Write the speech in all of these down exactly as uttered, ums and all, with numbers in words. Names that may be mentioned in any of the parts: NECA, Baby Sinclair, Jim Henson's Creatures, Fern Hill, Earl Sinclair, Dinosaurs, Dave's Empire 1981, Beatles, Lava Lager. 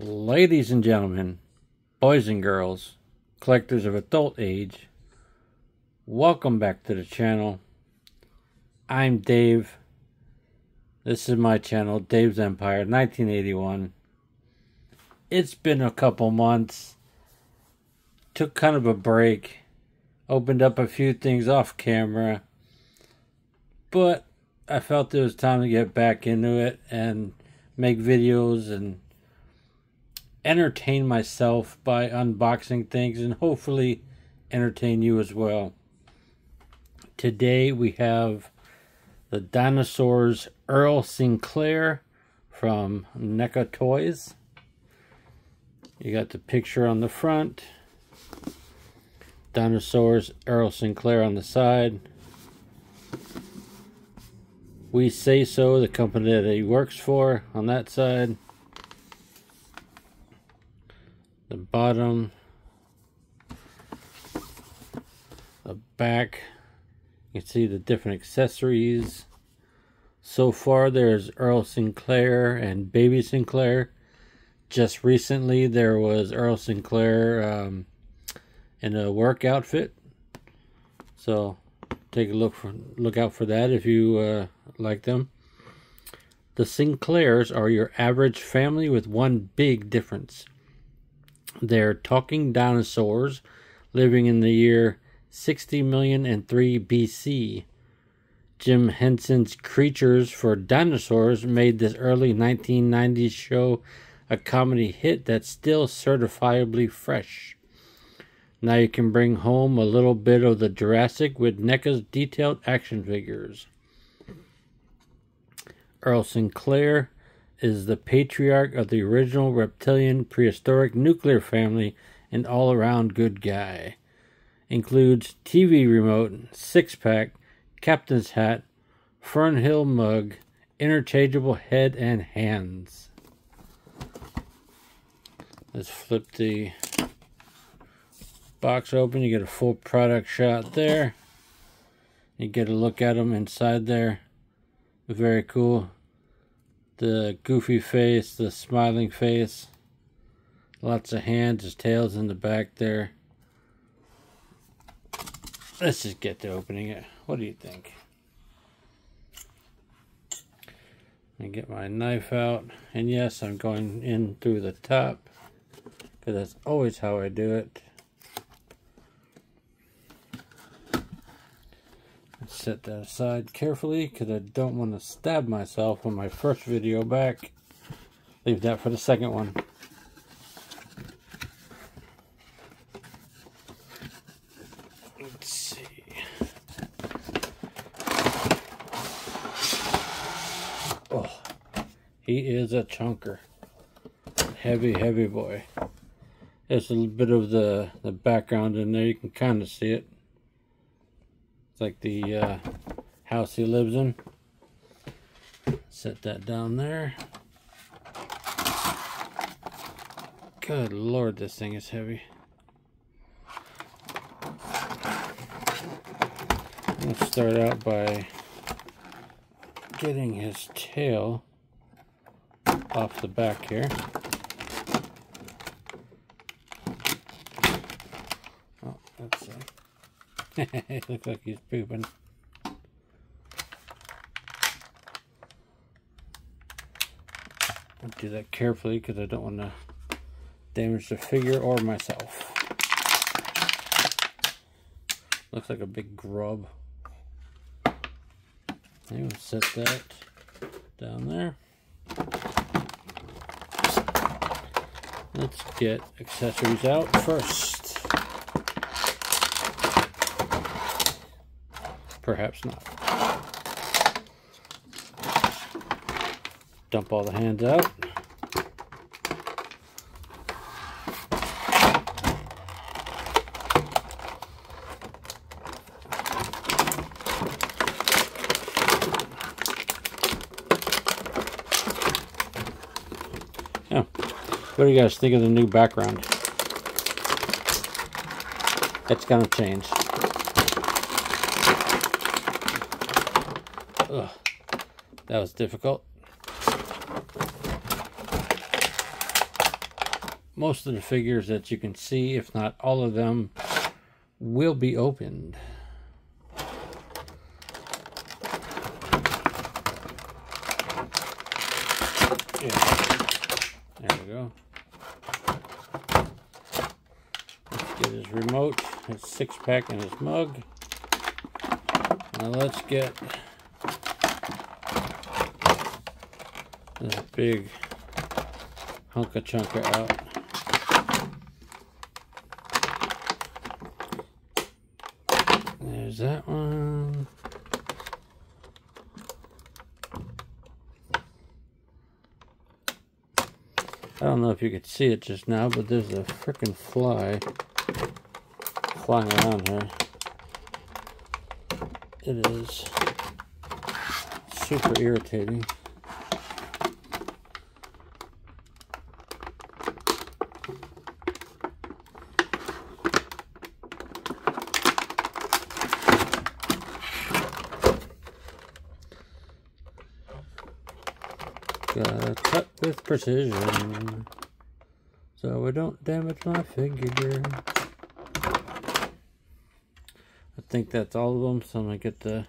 Ladies and gentlemen, boys and girls, collectors of adult age, welcome back to the channel. I'm Dave. This is my channel, Dave's Empire nineteen eighty-one. It's been a couple months. Took kind of a break. Opened up a few things off camera. But I felt it was time to get back into it and make videos and entertain myself by unboxing things and hopefully entertain you as well. Today we have the Dinosaurs Earl Sinclair from NECA Toys. You got the picture on the front. Dinosaurs Earl Sinclair on the side. We Say So, the company that he works for, on that side. The bottom, the back, you can see the different accessories. So far there's Earl Sinclair and Baby Sinclair. Just recently there was Earl Sinclair um, in a work outfit. So take a look for, look out for that if you uh, like them. The Sinclairs are your average family with one big difference. They're talking dinosaurs living in the year sixty million and three B C. Jim Henson's Creatures for Dinosaurs made this early nineteen nineties show a comedy hit that's still certifiably fresh. Now you can bring home a little bit of the Jurassic with NECA's detailed action figures. Earl Sinclair is the patriarch of the original reptilian prehistoric nuclear family and all-around good guy. Includes T V remote, six-pack, captain's hat, Fern Hill mug, interchangeable head and hands. Let's flip the box open. You get a full product shot there. You get a look at them inside there. Very cool. The goofy face, the smiling face, lots of hands, his tail's in the back there. Let's just get to opening it. What do you think? I get my knife out, and yes, I'm going in through the top, because that's always how I do it. Set that aside carefully because I don't want to stab myself on my first video back. Leave that for the second one. Let's see. Oh, he is a chunker. Heavy, heavy boy. There's a little bit of the, the background in there. You can kind of see it. It's like the uh, house he lives in. Set that down there. Good Lord, this thing is heavy. Let's start out by getting his tail off the back here. Oh, that's it. It looks like he's pooping. I'll do that carefully because I don't want to damage the figure or myself. Looks like a big grub. We'll set that down there. Let's get accessories out first. Perhaps not. Dump all the hands out. Yeah. What do you guys think of the new background? It's gonna change. Ugh, that was difficult. most of the figures that you can see, if not all of them, will be opened. Yeah. There we go. Let's get his remote, his six pack, and his mug. Now let's get this big hunka chunka out. There's that one. I don't know if you could see it just now, but there's a frickin' fly flying around here. It is super irritating. Gotta cut with precision so I don't damage my figure. I think that's all of them, so I'm gonna get the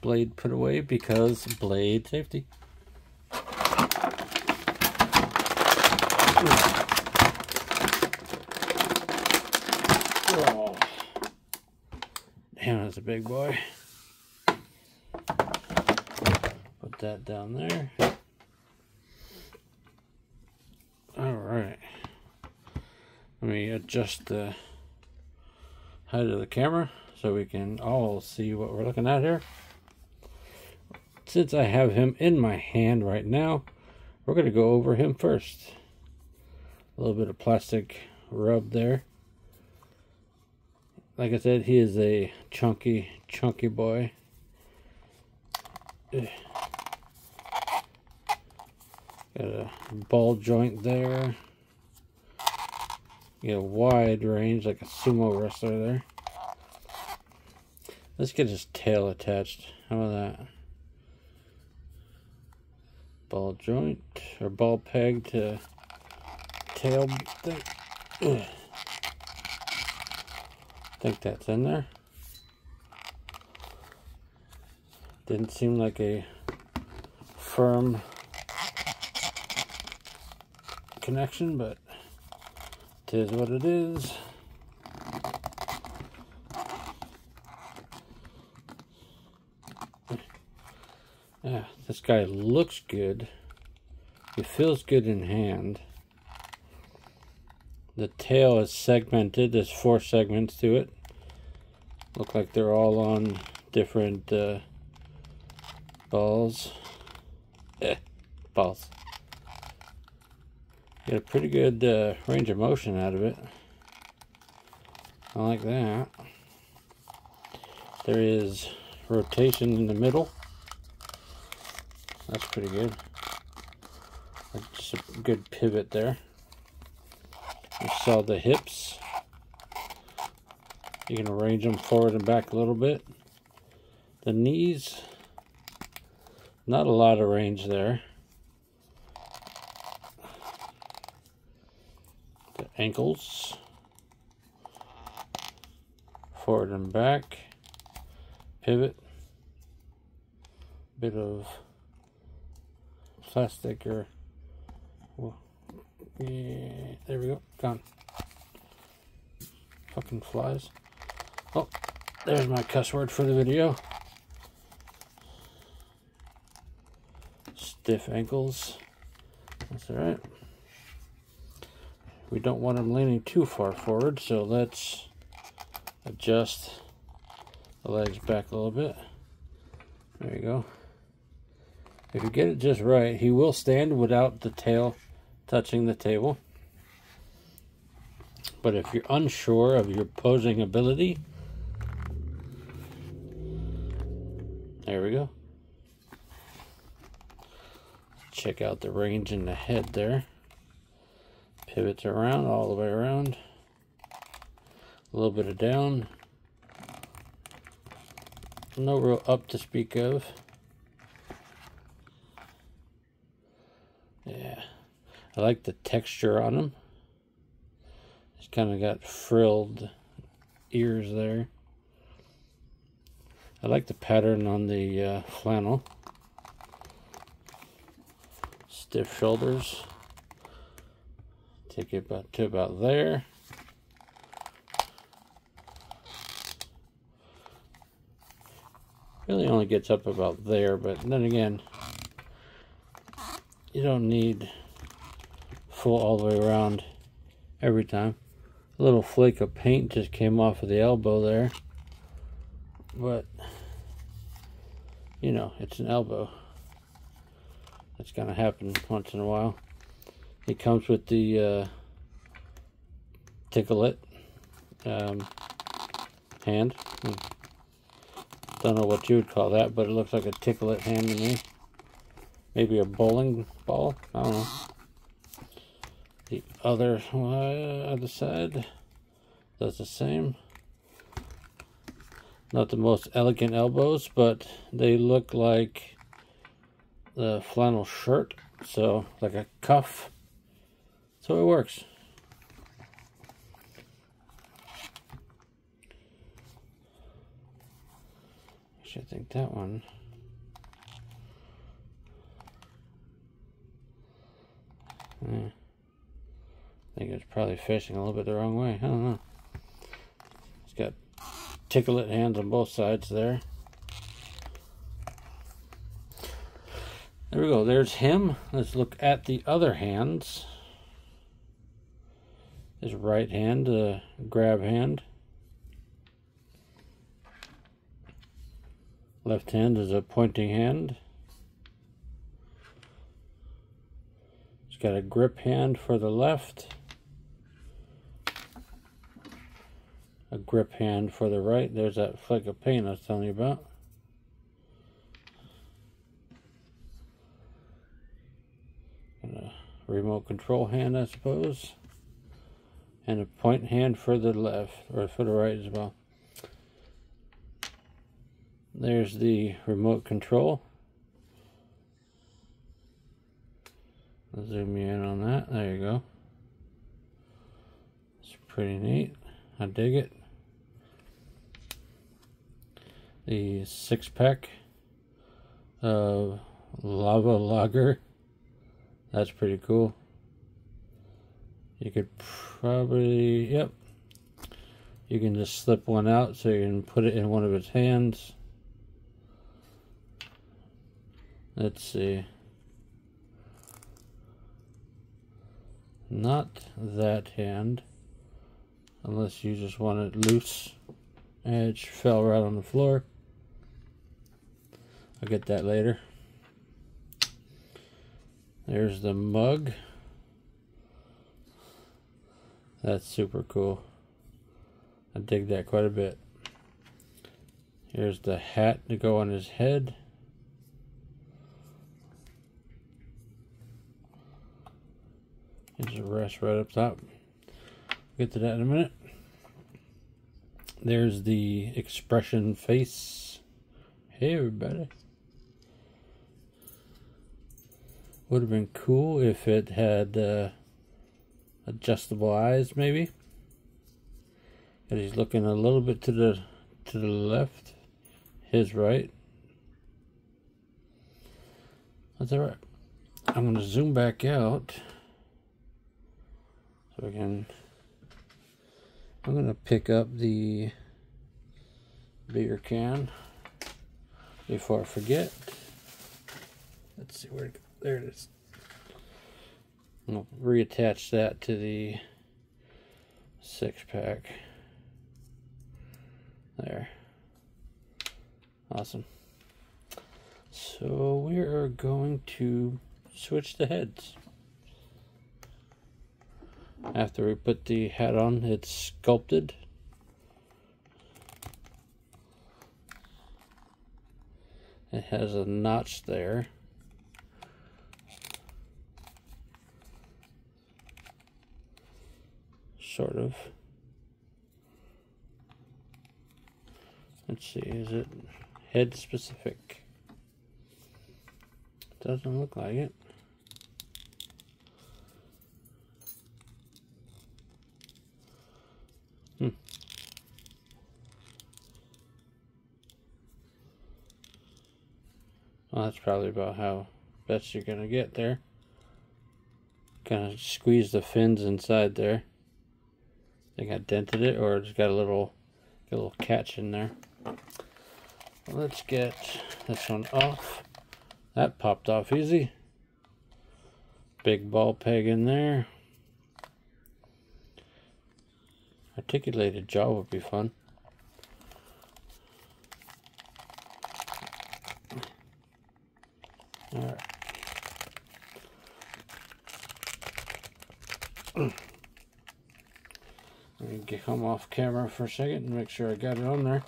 blade put away because blade safety. Oh. Damn, that's a big boy. Put that down there. Let me adjust the height of the camera so we can all see what we're looking at here. Since I have him in my hand right now, we're going to go over him first. A little bit of plastic rub there. Like I said, he is a chunky, chunky boy. Ugh. Got a ball joint there. Get a wide range like a sumo wrestler there. Let's get his tail attached. How about that? Ball joint or ball peg to tail thing. Ugh. I think that's in there. Didn't seem like a firm connection, but it is what it is. Yeah, this guy looks good. It feels good in hand. The tail is segmented. There's four segments to it. Look like they're all on different uh, balls. Eh, balls. Get a pretty good uh, range of motion out of it. I like that. There is rotation in the middle. That's pretty good. That's a good pivot there. You saw the hips. You can arrange them forward and back a little bit. The knees, not a lot of range there. Ankles, forward and back, pivot, bit of plastic or, well, yeah, there we go, gone. Fucking flies. Oh, there's my cuss word for the video. Stiff ankles, that's all right. We don't want them leaning too far forward, so let's adjust the legs back a little bit. There you go. If you get it just right, he will stand without the tail touching the table. But if you're unsure of your posing ability, there we go. Check out the range in the head there. Pivots around, all the way around. A little bit of down. No real up to speak of. Yeah. I like the texture on them. It's kind of got frilled ears there. I like the pattern on the uh, flannel. Stiff shoulders. Take it about to about there. Really only gets up about there, but then again, you don't need full all the way around every time. A little flake of paint just came off of the elbow there, but you know, it's an elbow. That's gonna happen once in a while. It comes with the uh, ticklet um, hand. Don't know what you would call that, but it looks like a ticklet hand to me. Maybe a bowling ball. I don't know. The other uh, other side does the same. Not the most elegant elbows, but they look like the flannel shirt, so like a cuff. So it works. I think that one yeah. I think it's probably facing a little bit the wrong way. I don't know. It's got ticklet hands on both sides there. There we go. There's him. Let's look at the other hands. His right hand, the uh, grab hand. Left hand is a pointing hand. It's got a grip hand for the left, a grip hand for the right. There's that flake of paint I was telling you about. And a remote control hand, I suppose, and a point hand for the left, or for the right as well. There's the remote control. I'll zoom you in on that. There you go. It's pretty neat. I dig it. The six pack of Lava Lager. That's pretty cool. You could probably, yep. You can just slip one out so you can put it in one of its hands. Let's see. Not that hand. Unless you just want it loose. It fell right on the floor. I'll get that later. There's the mug. That's super cool. I dig that quite a bit. Here's the hat to go on his head. There's a rest right up top. We'll get to that in a minute. There's the expression face. Hey everybody. Would have been cool if it had uh, adjustable eyes, maybe. And he's looking a little bit to the to the left, his right. That's all right. I'm gonna zoom back out. Again, I'm going to pick up the beer can before I forget. Let's see where it, there it is. I'm going to reattach that to the six pack. There. Awesome. So we are going to switch the heads. After we put the hat on, it's sculpted. It has a notch there. Sort of. Let's see, is it head specific? Doesn't look like it. Well, that's probably about how best you're gonna get there. Kind of squeeze the fins inside there. I think I dented it, or it's got a little, got a little catch in there. Let's get this one off. That popped off easy. Big ball peg in there. Articulated jaw would be fun. All right. Let me come off camera for a second and make sure I got it on there.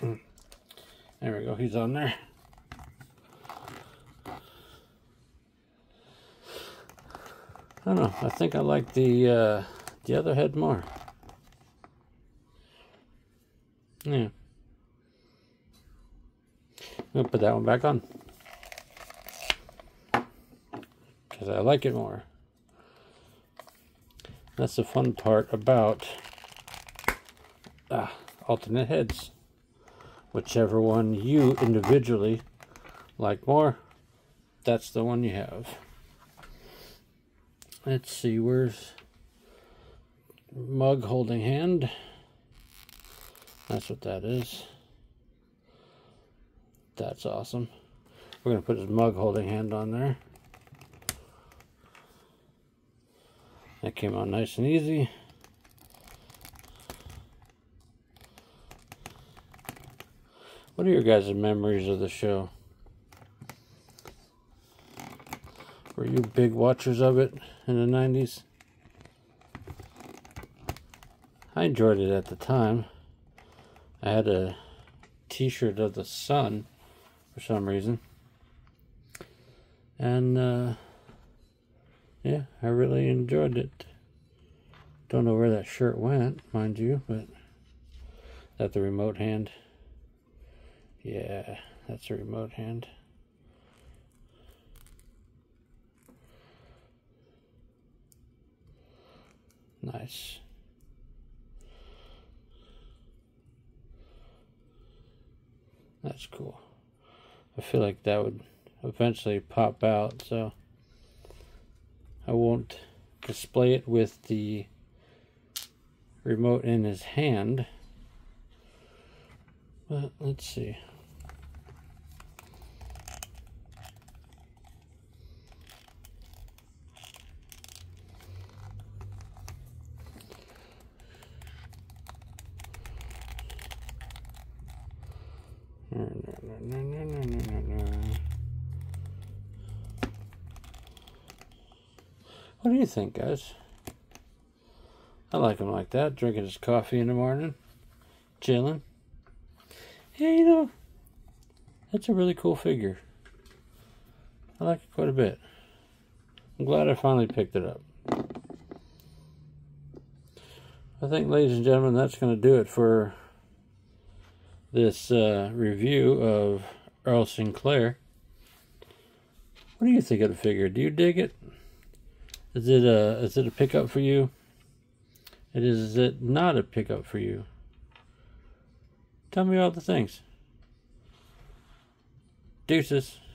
There we go, he's on there. I don't know, I think I like the uh, the other head more. Yeah. We'll put that one back on. Because I like it more. That's the fun part about uh, alternate heads. Whichever one you individually like more, that's the one you have. Let's see, where's mug holding hand? That's what that is. That's awesome. We're going to put his mug holding hand on there. That came out nice and easy. What are your guys' memories of the show? Were you big watchers of it in the nineties? I enjoyed it at the time. I had a t-shirt of the sun for some reason. And, uh... yeah, I really enjoyed it. Don't know where that shirt went, mind you, but is that the remote hand? Yeah, that's the remote hand. Nice. That's cool. I feel like that would eventually pop out, so I won't display it with the remote in his hand. But let's see. No, no, no, no, no, no, no, no. What do you think, guys? I like him like that, drinking his coffee in the morning, chilling. Yeah, you know, that's a really cool figure. I like it quite a bit. I'm glad I finally picked it up. I think, ladies and gentlemen, that's going to do it for this uh, review of Earl Sinclair. What do you think of the figure? Do you dig it? Is it a, is it a pickup for you? It is, is it not a pickup for you? Tell me all the things. Deuces.